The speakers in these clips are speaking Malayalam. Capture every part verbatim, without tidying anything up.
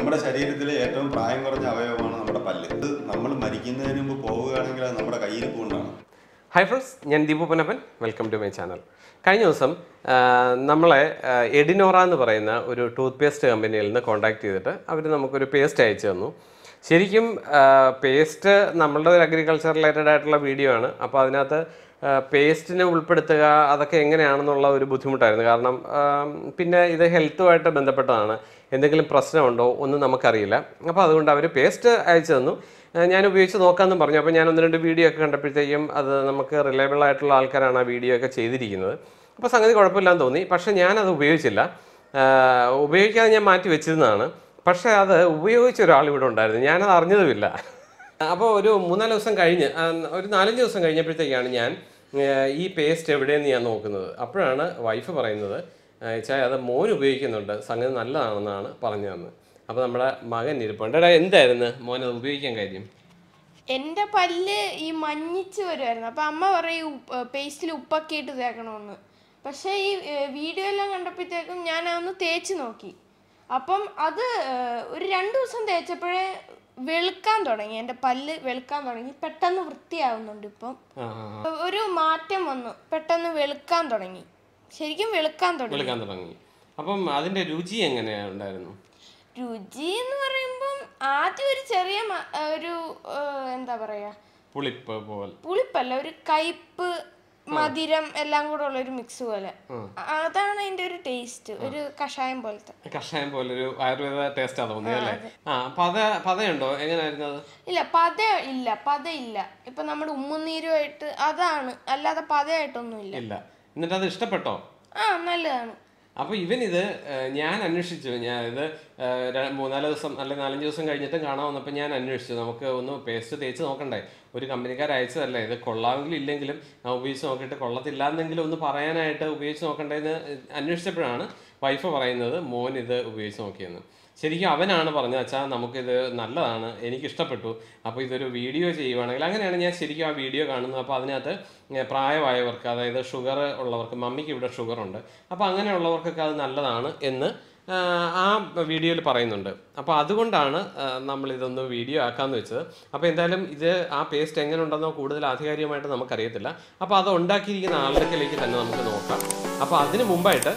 നമ്മുടെ ശരീരത്തിലെ ഏറ്റവും പ്രായം കുറഞ്ഞ അവയവമാണ് നമ്മുടെ പല്ല്. ഇത് നമ്മൾ മരിക്കുന്നതിന് മുമ്പ് പോവുകയാണെങ്കിൽ അത് നമ്മുടെ കയ്യിൽ പോകുന്നതാണ്. ഹൈ ഫ്രണ്ട്സ്, ഞാൻ Deepu Ponnappan. Welcome to my channel. കഴിഞ്ഞ ദിവസം നമ്മളെ എഡിനോറ എന്ന് പറയുന്ന ഒരു ടൂത്ത് പേസ്റ്റ് കമ്പനിയിൽ നിന്ന് കോൺടാക്ട് ചെയ്തിട്ട് അവർ നമുക്കൊരു പേസ്റ്റ് അയച്ചു തന്നു. ശരിക്കും പേസ്റ്റ് നമ്മളുടെ ഒരു അഗ്രികൾച്ചർ റിലേറ്റഡ് ആയിട്ടുള്ള വീഡിയോ ആണ്. അപ്പോൾ അതിനകത്ത് പേസ്റ്റിനെ ഉൾപ്പെടുത്തുക അതൊക്കെ എങ്ങനെയാണെന്നുള്ള ഒരു ബുദ്ധിമുട്ടായിരുന്നു. കാരണം പിന്നെ ഇത് ഹെൽത്തുമായിട്ട് ബന്ധപ്പെട്ടതാണ്, എന്തെങ്കിലും പ്രശ്നമുണ്ടോ ഒന്നും നമുക്കറിയില്ല. അപ്പോൾ അതുകൊണ്ട് അവർ പേസ്റ്റ് അയച്ചു തന്നു. ഞാൻ ഉപയോഗിച്ച് നോക്കാമെന്നും പറഞ്ഞു. അപ്പോൾ ഞാൻ ഒന്ന് രണ്ട് വീഡിയോ ഒക്കെ കണ്ടപ്പോഴത്തേക്കും അത് നമുക്ക് റിലയബിൾ ആയിട്ടുള്ള ആൾക്കാരാണ് ആ വീഡിയോ ഒക്കെ ചെയ്തിരിക്കുന്നത്. അപ്പോൾ സംഗതി കുഴപ്പമില്ലാന്ന് തോന്നി. പക്ഷേ ഞാനത് ഉപയോഗിച്ചില്ല. ഉപയോഗിക്കാതെ ഞാൻ മാറ്റി വെച്ചിരുന്നതാണ്. പക്ഷേ അത് ഉപയോഗിച്ച ഒരാളിവിടെ ഉണ്ടായിരുന്നു, ഞാനത് അറിഞ്ഞതുമില്ല. അപ്പോൾ ഒരു മൂന്നാല് ദിവസം കഴിഞ്ഞ്, ഒരു നാലഞ്ച് ദിവസം കഴിഞ്ഞപ്പോഴത്തേക്കാണ് ഞാൻ ഈ പേസ്റ്റ് എവിടെയെന്ന് ഞാൻ നോക്കുന്നത്. അപ്പോഴാണ് വൈഫ് പറയുന്നത്, ചായ അത് മോൻ ഉപയോഗിക്കുന്നുണ്ട്, സംഗതി നല്ലതാണെന്നാണ് പറഞ്ഞു തന്നത്. അപ്പോൾ നമ്മുടെ മകൻ ഇരിപ്പുണ്ട്. എന്തായിരുന്നു മോൻ അത് ഉപയോഗിക്കാൻ കാര്യം? എൻ്റെ പല്ല് ഈ മഞ്ഞിച്ച് വരുമായിരുന്നു. അപ്പോൾ അമ്മ പറയും പേസ്റ്റിൽ ഉപ്പൊക്കെ ഇട്ട് തേക്കണമെന്ന്. പക്ഷേ ഈ വീഡിയോ എല്ലാം കണ്ടപ്പോഴത്തേക്കും ഞാൻ അതൊന്ന് തേച്ച് നോക്കി. അപ്പം അത് ഒരു രണ്ട് ദിവസം തേച്ചപ്പോഴേ വെളുക്കാൻ തുടങ്ങി, എൻ്റെ പല്ല് വെളുക്കാൻ തുടങ്ങി. പെട്ടെന്ന് വൃത്തിയാവുന്നുണ്ട്. ഇപ്പം ഒരു മാറ്റം വന്നു, പെട്ടെന്ന് വെളുക്കാൻ തുടങ്ങി, ശരിക്കും വെളുക്കാൻ തുടങ്ങി. അപ്പം അതിന്റെ രുചി എങ്ങനെയായിരുന്നു? രുചി എന്ന് പറയുമ്പം ആദ്യം ഒരു ചെറിയ ഒരു എന്താ പറയാ, പുളിപ്പ് പോലെ, പുളിപ്പല്ല, ഒരു കയ്പ്പ് മധുരം എല്ലാം കൂടെ ഉള്ള ഒരു മിക്സ് പോലെ. അതാണ് അതിന്റെ ഒരു ടേസ്റ്റ്, ഒരു കഷായം പോലത്തെ, കഷായം പോലെ ഒരു ആയുർവേദ ടേസ്റ്റ് തോന്നി അല്ലേ? ആ, പതയുണ്ടോ? എങ്ങനെയായിരുന്നു? ഇല്ല, പത ഇല്ല, പത ഇല്ല. ഇപ്പൊ നമ്മുടെ ഉമ്മുനീരുമായിട്ട് അതാണ്, അല്ലാതെ പതയായിട്ടൊന്നും ഇല്ല. എന്നിട്ട് അത് ഇഷ്ടപ്പെട്ടോ? ആ, നല്ലതാണ്. അപ്പോൾ ഇവൻ ഇത് ഞാൻ അന്വേഷിച്ചു. ഞാനിത് മൂന്നാല് ദിവസം അല്ലെങ്കിൽ നാലഞ്ച് ദിവസം കഴിഞ്ഞിട്ടും കാണാൻ വന്നപ്പോൾ ഞാൻ അന്വേഷിച്ചു, നമുക്ക് ഒന്ന് പേസ്റ്റ് തേച്ച് നോക്കണ്ടേ, ഒരു കമ്പനിക്കാർ അയച്ചതല്ലേ, ഇത് കൊള്ളാമെങ്കിലും ഇല്ലെങ്കിലും ഞാൻ ഉപയോഗിച്ച് നോക്കിയിട്ട് കൊള്ളത്തില്ല എന്നെങ്കിലും ഒന്ന് പറയാനായിട്ട് ഉപയോഗിച്ച് നോക്കണ്ടേന്ന് അന്വേഷിച്ചപ്പോഴാണ് വൈഫ് പറയുന്നത് മോൻ ഇത് ഉപയോഗിച്ച് നോക്കിയെന്ന്. ശരിക്കും അവനാണ് പറഞ്ഞത്, അച്ഛാ നമുക്കിത് നല്ലതാണ്, എനിക്കിഷ്ടപ്പെട്ടു, അപ്പോൾ ഇതൊരു വീഡിയോ ചെയ്യുവാണെങ്കിൽ. അങ്ങനെയാണ് ഞാൻ ശരിക്കും ആ വീഡിയോ കാണുന്നത്. അപ്പോൾ അതിനകത്ത് പ്രായമായവർക്ക്, അതായത് ഷുഗർ ഉള്ളവർക്ക്, മമ്മിക്ക് ഇവിടെ ഷുഗറുണ്ട്, അപ്പോൾ അങ്ങനെയുള്ളവർക്കൊക്കെ അത് നല്ലതാണ് എന്ന് ആ വീഡിയോയിൽ പറയുന്നുണ്ട്. അപ്പോൾ അതുകൊണ്ടാണ് നമ്മളിതൊന്ന് വീഡിയോ ആക്കാമെന്ന് വെച്ചത്. അപ്പോൾ എന്തായാലും ഇത് ആ പേസ്റ്റ് എങ്ങനെ ഉണ്ടെന്നോ കൂടുതൽ ആധികാരികമായിട്ട് നമുക്കറിയത്തില്ല. അപ്പോൾ അത് ഉണ്ടാക്കിയിരിക്കുന്ന ആളുകളിലേക്ക് തന്നെ നമുക്ക് നോക്കാം. അപ്പോൾ അതിന് മുമ്പായിട്ട്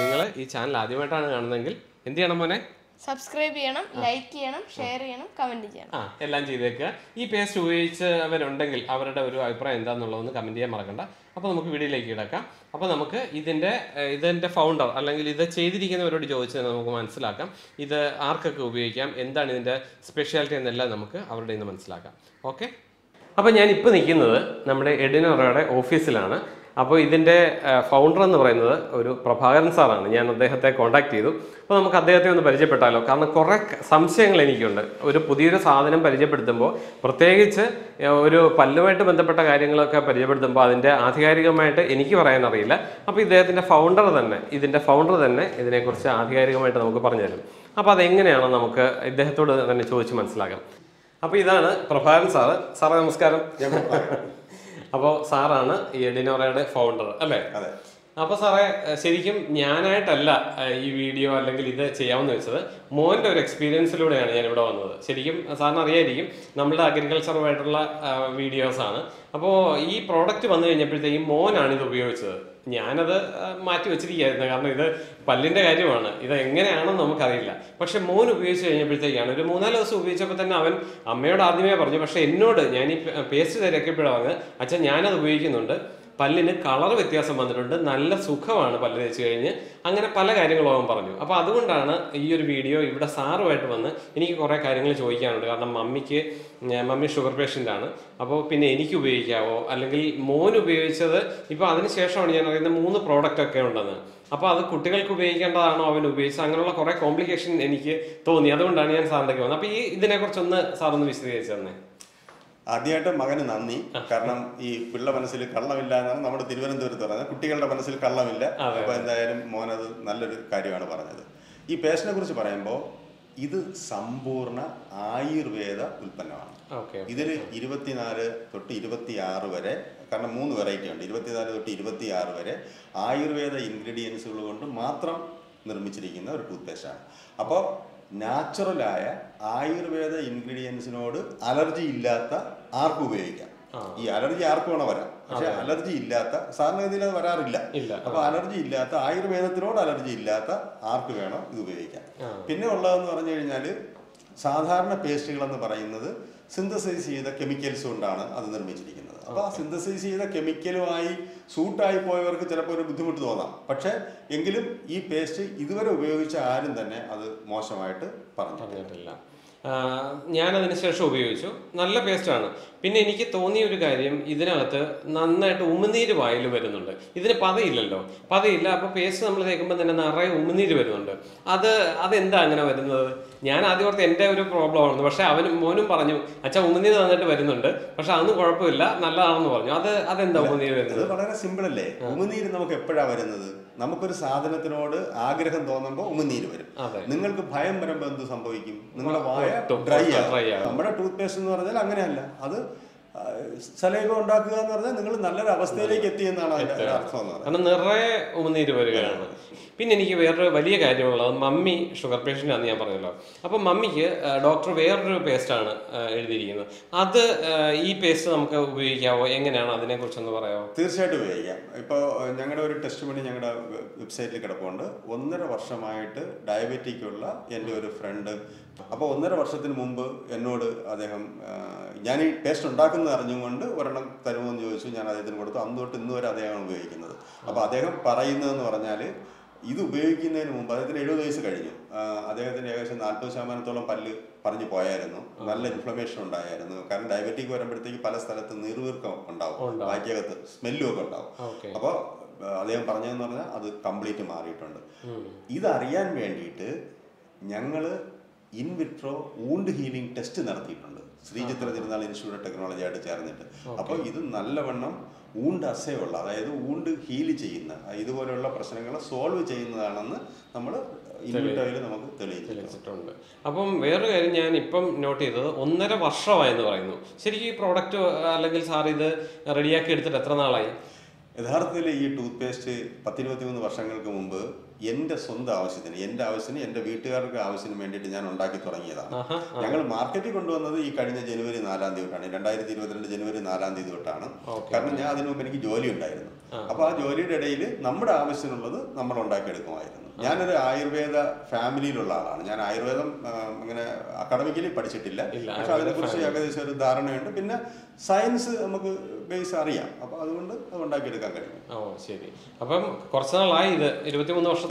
നിങ്ങൾ ഈ ചാനൽ ആദ്യമായിട്ടാണ് കാണുന്നതെങ്കിൽ എന്ത് ചെയ്യണം മോനെ? സബ്സ്ക്രൈബ് ചെയ്യണം, ലൈക്ക് ചെയ്യണം, ഷെയർ ചെയ്യണം, കമന്റ് ചെയ്യണം, ആ എല്ലാം ചെയ്തേക്കുക. ഈ പേസ്റ്റ് ഉപയോഗിച്ചവരുണ്ടെങ്കിൽ അവരുടെ ഒരു അഭിപ്രായം എന്താണെന്നുള്ളതൊന്ന് കമന്റ് ചെയ്യാൻ മറക്കണ്ട. അപ്പോൾ നമുക്ക് വീഡിയോയിലേക്ക് കിടക്കാം. അപ്പോൾ നമുക്ക് ഇതിൻ്റെ ഇതിൻ്റെ ഫൗണ്ടർ അല്ലെങ്കിൽ ഇത് ചെയ്തിരിക്കുന്നവരോട് ചോദിച്ചാൽ നമുക്ക് മനസ്സിലാക്കാം ഇത് ആർക്കൊക്കെ ഉപയോഗിക്കാം, എന്താണ് ഇതിൻ്റെ സ്പെഷ്യാലിറ്റി എന്നെല്ലാം നമുക്ക് അവരുടെ നിന്ന് മനസ്സിലാക്കാം. ഓക്കെ, അപ്പോൾ ഞാനിപ്പോൾ നിൽക്കുന്നത് നമ്മുടെ എഡിനോറയുടെ ഓഫീസിലാണ്. അപ്പോൾ ഇതിൻ്റെ ഫൗണ്ടർ എന്ന് പറയുന്നത് ഒരു പ്രഭാകരൻ സാറാണ്. ഞാൻ അദ്ദേഹത്തെ കോൺടാക്ട് ചെയ്തു. അപ്പോൾ നമുക്ക് അദ്ദേഹത്തെ ഒന്ന് പരിചയപ്പെട്ടാലോ, കാരണം കുറേ സംശയങ്ങൾ എനിക്കുണ്ട്. ഒരു പുതിയൊരു സാധനം പരിചയപ്പെടുത്തുമ്പോൾ, പ്രത്യേകിച്ച് ഒരു പല്ലുമായിട്ട് ബന്ധപ്പെട്ട കാര്യങ്ങളൊക്കെ പരിചയപ്പെടുത്തുമ്പോൾ അതിൻ്റെ ആധികാരികമായിട്ട് എനിക്ക് പറയാനറിയില്ല. അപ്പോൾ ഇദ്ദേഹത്തിൻ്റെ ഫൗണ്ടർ തന്നെ ഇതിൻ്റെ ഫൗണ്ടർ തന്നെ ഇതിനെക്കുറിച്ച് ആധികാരികമായിട്ട് നമുക്ക് പറഞ്ഞുതരും. അപ്പോൾ അതെങ്ങനെയാണ് നമുക്ക് ഇദ്ദേഹത്തോട് തന്നെ ചോദിച്ച് മനസ്സിലാക്കാം. അപ്പോൾ ഇതാണ് പ്രഭാകരൻ സാറ്. സാറേ നമസ്കാരം. അപ്പോൾ സാറാണ് എഡിനോറയുടെ ഫൗണ്ടർ അല്ലേ? അതെ. അപ്പോൾ സാറേ, ശരിക്കും ഞാനായിട്ടല്ല ഈ വീഡിയോ അല്ലെങ്കിൽ ഇത് ചെയ്യാമെന്ന് വെച്ചത്, മോൻ്റെ ഒരു എക്സ്പീരിയൻസിലൂടെയാണ് ഞാനിവിടെ വന്നത്. ശരിക്കും സാറിന് അറിയായിരിക്കും, നമ്മുടെ അഗ്രികൾച്ചറുമായിട്ടുള്ള വീഡിയോസാണ്. അപ്പോൾ ഈ പ്രോഡക്റ്റ് വന്നു കഴിഞ്ഞപ്പോഴത്തേക്കും മോനാണ് ഇത് ഉപയോഗിച്ചത്. ഞാനത് മാറ്റി വെച്ചിരിക്കുകയായിരുന്നു, കാരണം ഇത് പല്ലിൻ്റെ കാര്യമാണ്, ഇത് എങ്ങനെയാണെന്ന് നമുക്കറിയില്ല. പക്ഷെ മോൻ ഉപയോഗിച്ച് കഴിഞ്ഞപ്പോഴത്തേക്കാണ്, ഒരു മൂന്നാല് ദിവസം ഉപയോഗിച്ചപ്പോൾ തന്നെ അവൻ അമ്മയോട് ആദ്യമേ പറഞ്ഞു, പക്ഷേ എന്നോട് ഞാൻ ഈ പേസ്റ്റ് തിരക്കപ്പെടാൻ പറഞ്ഞ്, അച്ഛൻ ഞാനത് ഉപയോഗിക്കുന്നുണ്ട്, പല്ലിന് കളർ വ്യത്യാസം വന്നിട്ടുണ്ട്, നല്ല സുഖമാണ് പല്ല് തേച്ച് കഴിഞ്ഞ്, അങ്ങനെ പല കാര്യങ്ങളും അവൻ പറഞ്ഞു. അപ്പോൾ അതുകൊണ്ടാണ് ഈ ഒരു വീഡിയോ ഇവിടെ സാറുമായിട്ട് വന്ന് എനിക്ക് കുറേ കാര്യങ്ങൾ ചോദിക്കാനുണ്ട്. കാരണം മമ്മിക്ക് മമ്മി ഷുഗർ പേഷ്യൻ്റാണ്. അപ്പോൾ പിന്നെ എനിക്ക് ഉപയോഗിക്കാവോ, അല്ലെങ്കിൽ മോൻ ഉപയോഗിച്ചത് ഇപ്പോൾ അതിന് ശേഷമാണ് ഞാൻ അറിയുന്നത് മൂന്ന് പ്രോഡക്റ്റൊക്കെ ഉണ്ടെന്ന്. അപ്പോൾ അത് കുട്ടികൾക്ക് ഉപയോഗിക്കേണ്ടതാണോ അവൻ ഉപയോഗിച്ചത്, അങ്ങനെയുള്ള കുറേ കോംപ്ലിക്കേഷൻ എനിക്ക് തോന്നി. അതുകൊണ്ടാണ് ഞാൻ സാറിൻ്റെക്ക് വന്നത്. അപ്പോൾ ഈ ഇതിനെക്കുറിച്ചൊന്ന് സാറൊന്ന് വിശദീകരിച്ചു തന്നെ. ആദ്യമായിട്ട് മകന് നന്ദി. കാരണം ഈ പിള്ള മനസ്സിൽ കള്ളമില്ല എന്നാണ് നമ്മുടെ തിരുവനന്തപുരത്ത് പറഞ്ഞത്, കുട്ടികളുടെ മനസ്സിൽ കള്ളമില്ല. അപ്പോൾ എന്തായാലും മോനത് നല്ലൊരു കാര്യമാണ് പറഞ്ഞത്. ഈ പേസ്റ്റിനെ കുറിച്ച് പറയുമ്പോൾ ഇത് സമ്പൂർണ്ണ ആയുർവേദ ഉൽപ്പന്നമാണ്. ഇതിൽ ഇരുപത്തിനാല് തൊട്ട് ഇരുപത്തി ആറ് വരെ, കാരണം മൂന്ന് വെറൈറ്റി ഉണ്ട്, ഇരുപത്തിനാല് തൊട്ട് ഇരുപത്തി ആറ് വരെ ആയുർവേദ ഇൻഗ്രീഡിയൻസുകൾ കൊണ്ട് മാത്രം നിർമ്മിച്ചിരിക്കുന്ന ഒരു ടൂത്ത് പേസ്റ്റാണ്. അപ്പോൾ natural Ayurveda ingredients in order allergy illata arpuega. E allergy arponavara. Allergy illata, Sana de la Varilla. Allergy illata, Ayurveda throat allergy illata, arpugana, Uvega. Pinola Noranjali, Sadharna pastel on the Parayanada, synthesis is the chemical sundana, other than Michigan. Synthesis is the chemical eye, suit type over the Buddha. But Engilum, e pastry, either a way which are in the other Moshamite, Paranatilla. Yana the Nisha Shobucho, Nalla Pestana. Piniki, Tony Rigarium, either another, none at Umani Divide Vedunda. Either Padilla, Padilla, Pace, some like an array, Umani Vedunda. Other than that, Yana, the entire problem, the Vashavan, Monum Parano, a Chamuni, another Vedunda, Pashanu Corpula, Nala, other than the Umani. Simple lay. Umani Namaka Namaka Southern order, Agra and Donambo, Umani. Ningle to Payam Ramban to Samboikim. Ningla Dry, Amara toothpaste or the Langanella. Other Salago and Dagan or the Nala was there getting another rare Umani river. Pinini were very guided, mummy, sugar patient and the umbrella. Upon mummy here, doctor were paste on the other e paste some we have young and another negociation of the Varayo. This had to yeah. Younger testimony website like a ponder, one that a Varshamite, diabetic, and your friend. About one that a Varshatin Mumba, and no Yanni test on Dakan Arjunga, or another Taruan Yosu, and other than what Ando to Nura they are waking. About they have Parainan or Anale. This is the Mumbai. This is the Mumbai. This is the Mumbai. This is the Mumbai. This is the Mumbai. This is the Mumbai. This is the Mumbai. This is the Mumbai. This is the Mumbai. This in vitro wound healing test in Sri Jatara Jirunala Institute of Technology. This is a wound assay. This is a wound healing. This is a wound solve. This is a wound healing. Upon where Nipum noted one at a Varsha in the Rhino. City product levels are the radiated the Ratranalai. The Harthili toothpaste, Patinatun Varsangal Gumber. End Sunda house in the end house in the end of Vitor house in Menditan on Daki Toranga. Younger marketing on the Kadina January in Alan the Utan, and I did the January in Alan the Utana. Kadana, the Nobeni Jolly and Diana. About Jolly daily, number hours in another, number on Dakar. Yana Ayurveda family Lola, Yan Ayurveda academically Padisilla, Darana and Pina, science based area. Oh, see. Upon Corsana, it was.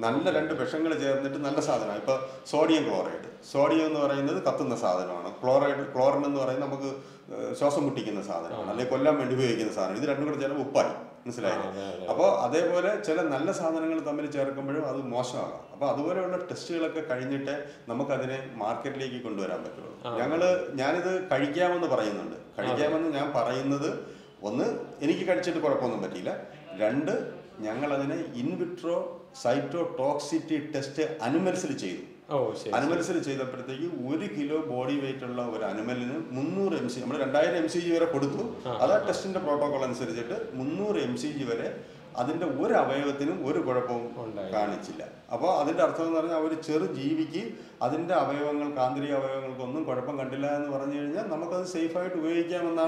Nalla and the Beshangal chair the Nalla sadhana, sodium chloride. Sodium or another Katana sadhana, chloride, chlorin or another. Sosamutic in the southern, Alecola and Duig in the southern, either under the Upai. Above other were Chelan Nala Southern and the Tamil Characomer, other Mosha. Above the word tested like a Karinita, Namakadene, market lake Kundura. Yangala Yana Kadikam on the Parayan, Kadikam and Yam Parayan, one Enikikachi to Parapon the Batilla, Randa, Yangaladene, in vitro cytotoxicity test animals. Oh, see. Animals are cheaper. one kilo body weight of an animal in a M C. Our entire M C you are put testing the protocol and series M C you are that is one away with him, one gorapon carnichilla. About other Arthur, our church, G V K, Adinda Avayangal Kandri, Avayangal, Gorapon, Kandila, and Varanja, Namaka, safe to wage and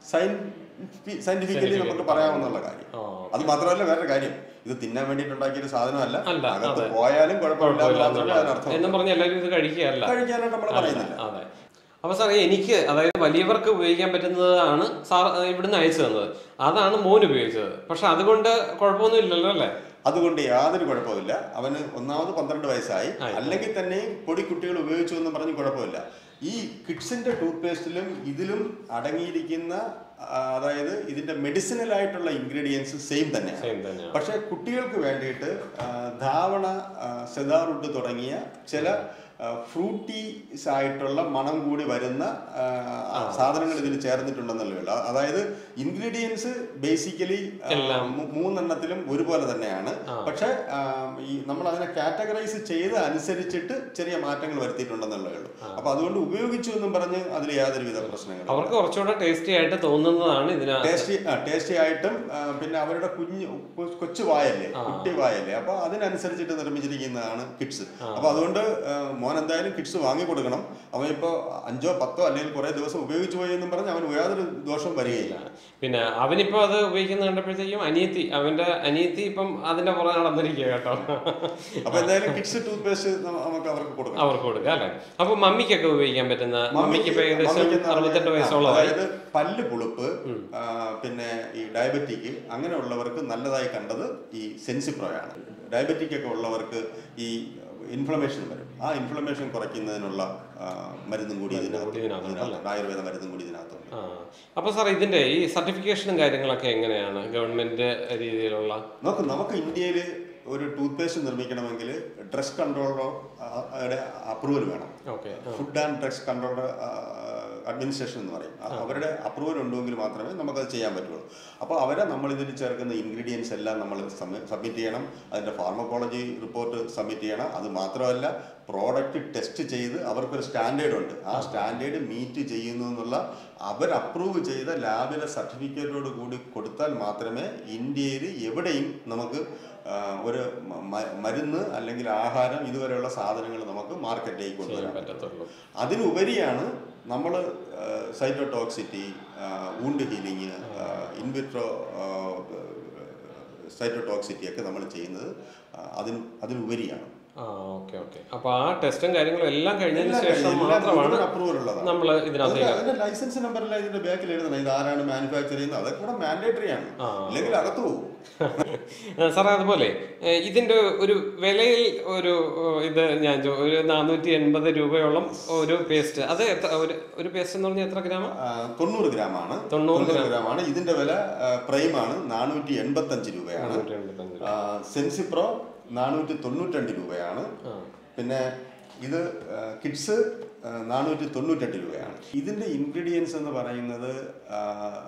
scientifically Namaka Parayanagari. As Matrala Gari. The Tinamandi to Taki Sadana, the boy, and Gorapon, and number eleven is the Gari. I was like, I live a way better than the even nicer. Other motivator. Pasha, the Gunda Corpon Lilla. Other one day, other Gorapola. I mean, now the contract by side. I like it the name, Podicutil virtue on the Parani Gorapola. E. Kitchen the toothpaste, Idilum, Adangi Dikina, Ada, is it a medicinal item ingredients, same than name. But a Kutil Kuvandator, Dhavana, Sedar Udu Torania, Chella. fruity side tolla manam goode varunna sadhanangal idil chernittundannallo adayithu ingredients basically moonnannathilum oru pole thanneyana pakshe nammal adine categorize cheytha anusarichittu cheriya maatangal varthitundannallo appo adukondu upayogichu ennum paranju adile yadharu vidha prashnangal avarku korchoda tasty aayittu thonnunnathana idina tasty tasty aayittum pinne avarude kunju kochu vaayalle kutti vaayalle appo adine anusarichittu nirmichirikkunnathana kids appo adukondu Monanda kids to Wangi Podaganum, Awepa, Anjo Pato, and Kore, those who wage away in the Baran, and we are the Dosham Barilla. Pina Avenipa, the weekend under President, Anithi, Avenda, Anithi, Pam, Adana, the Rigata. Upon the kids to toothpaste, our Koda. Our Koda. Upon Mamika, we can better. Mamiki pay the same other solar. Pali Pulup, Pine, diabetic, Angan or Loverk, Nanda, I can do the Sensiproyana. Diabetic or Loverk, E. Inflammation. Ah, inflammation correcting the Nola Marithan Goodina, Ayurveda Marithan Goodina. Ah, sir, I didn't certification guiding like government. No, Namaka India or a toothpaste in the Mikanangale, dress control approval. Okay, food and dress control. Administration वरे अवेरे approve उन लोगों के मात्रा में नमक चाहिए आवेरे अपा अवेरा नम्मले दिली चरकन द ingredients अल्ला नम्मले submit येना अदर pharmacology report submit येना अदर मात्रा अल्ला product test चाहिए द अवर पर standard उन्द आ standard meet चाहिए नो नल्ला अवेर approve चाहिए द lab इला certificate रोड गुड़ी कोड़ता मात्रा में India रे ये बड़े इंग नमक ഒരു മരുന്ന് അല്ലെങ്കിൽ ആഹാരം ഇതുവരെയുള്ള സാധനങ്ങൾ നമുക്ക് മാർക്കറ്റിലേക്ക് കൊണ്ടുവരാൻ പറ്റത്തുള്ളൂ അതിനുപരിയാണ് നമ്മൾ cytotoxicity wound healing in vitro cytotoxicity ഒക്കെ നമ്മൾ ചെയ്യുന്നത് അതിന് അതിനുപരിയാണ് ആ ഓക്കേ ഓക്കേ അപ്പോൾ ആ ടെസ്റ്റും കാര്യങ്ങളും എല്ലാം കഴിഞ്ഞതിന് ശേഷം മാത്രമാണ് അപ്രൂവൽ ഉള്ളത് നമ്മൾ ഇതിനകത്ത് ലൈസൻസ് നമ്പറിൽ ഇതിന്റെ ബാക്കിൽ എഴുതണം ഇത് ആരാണ് മാനുഫാക്ചർ ചെയ്യുന്നത് അതൊക്കെ കൂടെ മാൻഡേറ്ററി ആണ് അല്ലെങ്കിൽ അകത്തു പോകും സാർ അതുപോലെ ഇതിന്റെ ഒരു വിലയിൽ ഒരു ഇത് ഞാൻ ഒരു നാനൂറ്റി എൺപത് രൂപയോളം ഒരു പേസ്റ്റ് അത് ഒരു പേസ്റ്റ് എന്ന് പറഞ്ഞാൽ എത്ര ഗ്രാം തൊണ്ണൂറ് ഗ്രാം ആണ് തൊണ്ണൂറ് ഗ്രാം ആണ് ഇതിന്റെ വില പ്രൈം ആണ് നാനൂറ്റി എൺപത്തി അഞ്ച് രൂപയാണ് സെൻസിപ്രോ നാനൂറ്റി തൊണ്ണൂറ്റി രണ്ട് രൂപയാണ് പിന്നെ ഇത് കിഡ്സ് നാനൂറ്റി തൊണ്ണൂറ്റി എട്ട് രൂപയാണ് ഇതിന്റെ ഇൻഗ്രീഡിയൻസ് എന്ന് പറയുന്നത്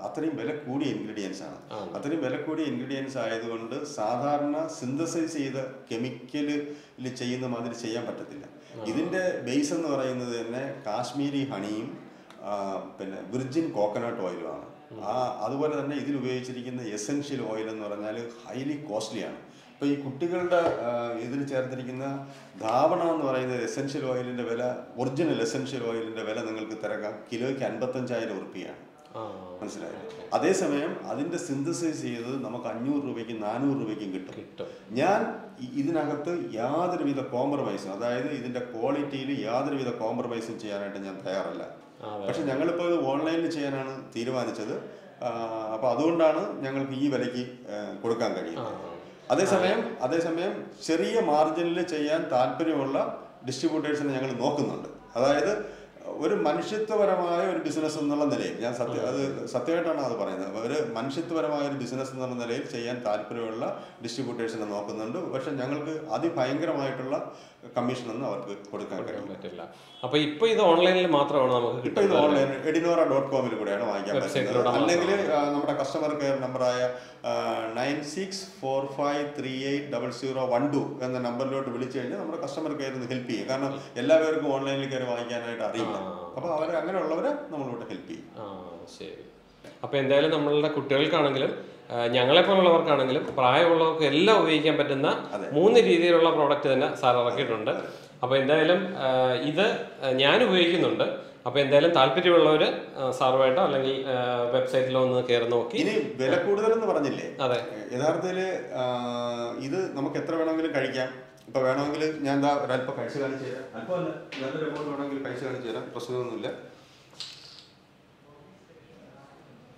അത്രയും വില കൂടിയ ഇൻഗ്രീഡിയൻസ് ആണ് അത്രയും വില കൂടിയ ഇൻഗ്രീഡിയൻസ് ആയതുകൊണ്ട് സാധാരണ സിന്തസൈസ് ചെയ്ത കെമിക്കലിൽ ചെയ്യുന്ന മാതിരി ചെയ്യാൻ പറ്റത്തില്ല ഇതിന്റെ ബേസ് എന്ന് പറയുന്നത് തന്നെ കാശ്മീരി ഹണിയും പിന്നെ വിർജിൻ കോക്കനട്ട് ഓയിലുമാണ് അതുപോലെ തന്നെ ഇതിൽ ഉപയോഗിച്ചിരിക്കുന്ന എസൻഷ്യൽ ഓയിൽ എന്ന് പറഞ്ഞാൽ ഹൈലി കോസ്റ്റ്ലിയാണ് ഇപ്പോൾ ഈ കുട്ടികളുടെ ഇതിൽ ചേർത്തിരിക്കുന്ന ധാവണം എന്ന് പറയുന്ന എസൻഷ്യൽ ഓയിലിൻ്റെ വില ഒറിജിനൽ എസൻഷ്യൽ ഓയിലിൻ്റെ വില നിങ്ങൾക്ക് തിരക്കാം കിലോയ്ക്ക് അൻപത്തഞ്ചായിരം ഉറുപ്പിയാണ് മനസ്സിലായി അതേസമയം അതിൻ്റെ സിന്തസൈസ് ചെയ്തത് നമുക്ക് അഞ്ഞൂറ് രൂപയ്ക്കും നാനൂറ് രൂപയ്ക്കും കിട്ടും ഞാൻ ഇതിനകത്ത് യാതൊരുവിധ കോംപ്രമൈസും അതായത് ഇതിൻ്റെ ക്വാളിറ്റിയിൽ യാതൊരുവിധ കോംപ്രമൈസും ചെയ്യാനായിട്ട് ഞാൻ തയ്യാറല്ല പക്ഷെ ഞങ്ങളിപ്പോൾ ഇത് ഓൺലൈനിൽ ചെയ്യാനാണ് തീരുമാനിച്ചത് അപ്പോൾ അതുകൊണ്ടാണ് ഞങ്ങൾക്ക് ഈ വിലയ്ക്ക് കൊടുക്കാൻ കഴിയുന്നത് അതേസമയം അതേസമയം ചെറിയ മാർജിനിൽ ചെയ്യാൻ താല്പര്യമുള്ള ഡിസ്ട്രിബ്യൂട്ടേഴ്സിനെ ഞങ്ങൾ നോക്കുന്നുണ്ട് അതായത് ഒരു മനുഷ്യത്വപരമായ ഒരു ബിസിനസ് എന്നുള്ള നിലയിൽ ഞാൻ സത്യം അത് സത്യമായിട്ടാണ് അത് പറയുന്നത് ഒരു മനുഷ്യത്വപരമായ ഒരു ബിസിനസ് എന്നുള്ള നിലയിൽ ചെയ്യാൻ താല്പര്യമുള്ള ഡിസ്ട്രിബ്യൂട്ടേഴ്സിനെ നോക്കുന്നുണ്ട് പക്ഷെ ഞങ്ങൾക്ക് അതിഭയങ്കരമായിട്ടുള്ള കമ്മീഷനൊന്നും അവർക്ക് കൊടുക്കാൻ പറ്റില്ല അപ്പോൾ ഇപ്പോൾ ഇത് ഓൺലൈനിൽ മാത്രമാണ് നമുക്ക് കിട്ടുന്നത് ഇത് ഓൺലൈൻ എഡിനോറ ഡോട്ട് കോമിൽ കൂടെയാണ് വാങ്ങിക്കാൻ പറ്റുന്നത് അല്ലെങ്കിൽ നമ്മുടെ കസ്റ്റമർ കെയർ നമ്പറായ nine six four five three eight double zero one two എന്ന നമ്പറിലോട്ട് വിളിച്ചു കഴിഞ്ഞാൽ നമ്മുടെ കസ്റ്റമർ കെയർ ഒന്ന് ഹെൽപ്പ് ചെയ്യും കാരണം എല്ലാവർക്കും ഓൺലൈനിൽ കയറി വാങ്ങിക്കാനായിട്ട് അറിയില്ല അപ്പോൾ അവർ അങ്ങനെയുള്ളവരെ നമ്മളോട് ഹെൽപ്പ് ചെയ്യും ആ ശരി അപ്പോൾ എന്തായാലും നമ്മളുടെ കുട്ടികൾക്കാണെങ്കിലും ഞങ്ങളെപ്പോലുള്ളവർക്കാണെങ്കിലും പ്രായമുള്ളവർക്ക് എല്ലാം ഉപയോഗിക്കാൻ പറ്റുന്ന മൂന്ന് രീതിയിലുള്ള പ്രോഡക്റ്റ് തന്നെ സാർ ഇറക്കിയിട്ടുണ്ട് അപ്പോൾ എന്തായാലും ഇത് ഞാൻ ഉപയോഗിക്കുന്നുണ്ട് അപ്പോൾ എന്തായാലും താല്പര്യമുള്ളവർ സാറുമായിട്ടോ അല്ലെങ്കിൽ വെബ്സൈറ്റിലോ ഒന്ന് കയറി നോക്കി ഇനി വില കൂടുതലെന്ന് പറഞ്ഞില്ലേ അതെ യഥാർത്ഥത്തിൽ ഇത് നമുക്ക് എത്ര വേണമെങ്കിലും കഴിക്കാം ഇപ്പോൾ വേണമെങ്കിൽ ഞാൻ എന്താ ഒരല്പം കഴിച്ച് കാണിച്ചു തരാം അല്പമല്ല നല്ലൊരു എമൗണ്ട് വേണമെങ്കിൽ കഴിച്ച് കാണിച്ചു തരാം പ്രശ്നമൊന്നുമില്ല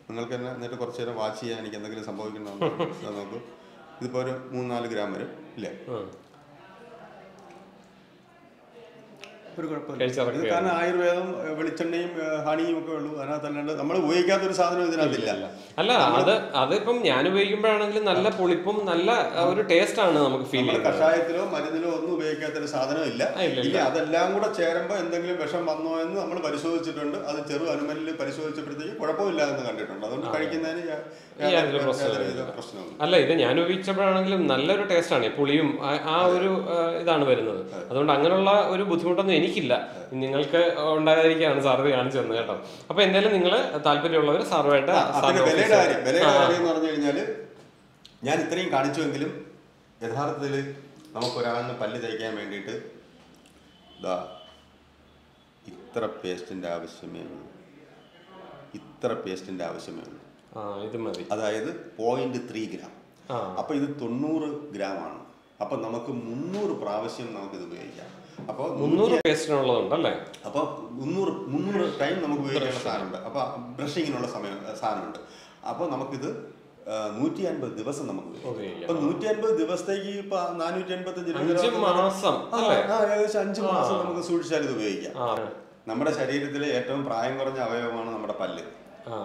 നിങ്ങൾക്ക് തന്നെ എന്നിട്ട് കുറച്ച് നേരം വാച്ച് ചെയ്യാൻ എനിക്ക് എന്തെങ്കിലും സംഭവിക്കണമെന്ന് നോക്കൂ ഇതിപ്പോൾ ഒരു മൂന്നാല് ഗ്രാം വരും ഇല്ലേ ഒരു കുഴപ്പമില്ല ഇത് കാരണം ആയുർവേദം വെളിച്ചെണ്ണയും ഹണിയും ഒക്കെ ഉള്ളൂ അതിനകത്തല്ലാണ്ട് നമ്മൾ ഉപയോഗിക്കാത്തൊരു സാധനം ഇതിനകത്തില്ല zero point three grams. Now, this is ninety grams. Now, we have to do three hundred paste nalladund alle appo three hundred time namak upayogikkana saanamund appo brushing inulla samayam saanamund appo namak idu one fifty ദിവസം നമുക്ക് അപ്പൊ one fifty ദിവസത്തേക്ക് ഇപ്പോ നാനൂറ്റി എൺപത്തിയഞ്ച് മാസം അല്ലേ ആ ഏകദേശം അഞ്ച് മാസം നമുക്ക് സൂക്ഷിച്ചാൽ ഇത് ഉപയോഗിക്കാം നമ്മുടെ ശരീരത്തിലെ ഏറ്റവും പ്രായം കുറഞ്ഞ അവയവമാണ് നമ്മുടെ പല്ല്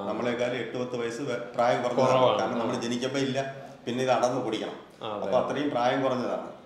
നമ്മളെക്കാൾ എട്ട് പത്ത് വയസ്സ് പ്രായം കുറഞ്ഞതാണ് കാരണം നമ്മൾ ജനിക്കുമ്പോൾ ഇല്ല പിന്നെ ഇത് അടന്നു പൊടിക്കണം അപ്പോൾ അത്രയും പ്രായം കുറഞ്ഞതാണ്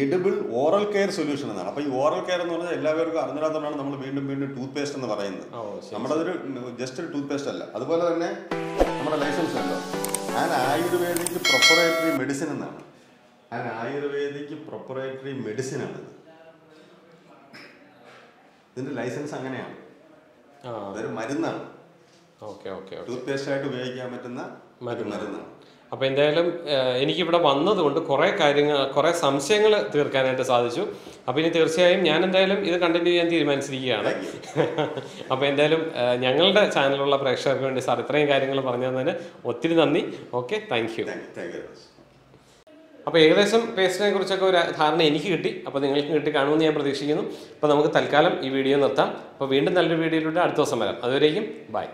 edible oral care solution എന്നാണ് അപ്പോൾ ഈ oral care എന്ന് പറഞ്ഞാൽ എല്ലാവർക്കും അറിഞ്ഞിടാത്തതാണ് നമ്മൾ വീണ്ടും വീണ്ടും ടൂത്ത് പേസ്റ്റ് എന്ന് പറയുന്നത് നമ്മുടെ ഒരു ജസ്റ്റ് ടൂത്ത് പേസ്റ്റ് അല്ല അതുപോലെ തന്നെ നമ്മുടെ ലൈസൻസ് ഉണ്ടോ ആൻ ആയുർവേദിക് പ്രൊപ്രൈറ്ററി മെഡിസിൻ എന്നാണ് ആൻ ആയുർവേദിക് പ്രൊപ്രൈറ്ററി മെഡിസിൻ ആണ് ഇതിന്റെ ലൈസൻസ് അങ്ങനെയാണ് ആ അതൊരു മരുന്നാണ് ഓക്കേ ഓക്കേ ടൂത്ത് പേസ്റ്റ് ആയിട്ട് ഉപയോഗിക്കാൻ പറ്റുന്ന മരുന്നാണ് അപ്പോൾ എന്തായാലും എനിക്ക് ഇവിടെ വന്നതുകൊണ്ട് കുറേ കാര്യങ്ങൾ കുറേ സംശയങ്ങൾ തീർക്കാനായിട്ട് സാധിച്ചു അപ്പോൾ ഇനി തീർച്ചയായും ഞാൻ എന്തായാലും ഇത് കണ്ടിന്യൂ ചെയ്യാൻ തീരുമാനിച്ചിരിക്കുകയാണ് അപ്പോൾ എന്തായാലും ഞങ്ങളുടെ ചാനലിലുള്ള പ്രേക്ഷകർക്ക് വേണ്ടി സാർ ഇത്രയും കാര്യങ്ങൾ പറഞ്ഞു തന്നതിന് ഒത്തിരി നന്ദി ഓക്കെ താങ്ക് യു അപ്പോൾ ഏകദേശം പേസ്റ്റിനെ കുറിച്ചൊക്കെ ഒരു ധാരണ എനിക്ക് കിട്ടി അപ്പോൾ നിങ്ങൾക്കും കിട്ടി കാണുമെന്ന് ഞാൻ പ്രതീക്ഷിക്കുന്നു അപ്പോൾ നമുക്ക് തൽക്കാലം ഈ വീഡിയോ നിർത്താം അപ്പോൾ വീണ്ടും നല്ലൊരു വീഡിയോയിലൂടെ അടുത്ത ദിവസം വരാം അതുവരേക്കും ബൈ